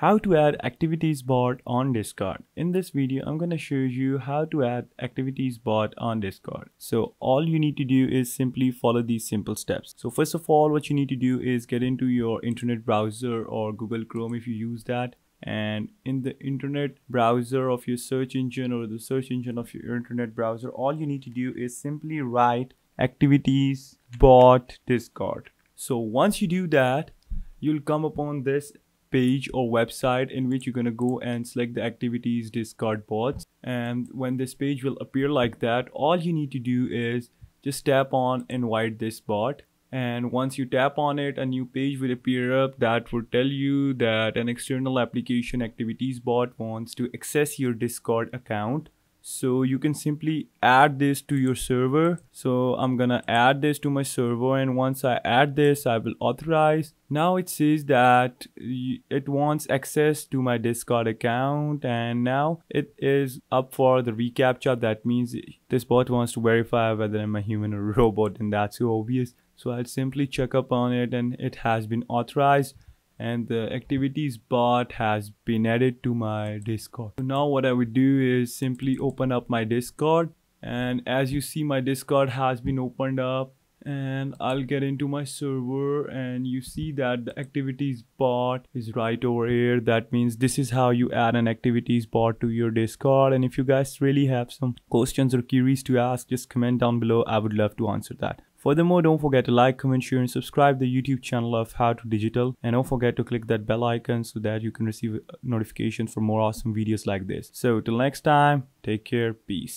How to add activities bot on Discord. In this video, I'm going to show you how to add activities bot on Discord. So all you need to do is simply follow these simple steps. So first of all, what you need to do is get into your internet browser or Google Chrome if you use that. And in the internet browser of your search engine or the search engine of your internet browser, all you need to do is simply write activities bot Discord. So once you do that, you'll come upon this page or website in which you're going to go and select the activities Discord bots, and when this page will appear like that, all you need to do is just tap on invite this bot, and once you tap on it, a new page will appear up that will tell you that an external application activities bot wants to access your Discord account. So you can simply add this to your server. So I'm gonna add this to my server, and once I add this, I will authorize. Now it says that it wants access to my Discord account, and now it is up for the reCAPTCHA. That means this bot wants to verify whether I'm a human or a robot, and that's so obvious. So I'll simply check up on it, and it has been authorized. And the activities bot has been added to my Discord. So now what I would do is simply open up my Discord, and as you see, my Discord has been opened up, and I'll get into my server, and you see that the activities bot is right over here. That means this is how you add an activities bot to your Discord. And if you guys really have some questions or queries to ask, just comment down below. I would love to answer that. Furthermore, don't forget to like, comment, share, and subscribe to the YouTube channel of How to Digital, and don't forget to click that bell icon so that you can receive notifications for more awesome videos like this. So till next time, take care, peace.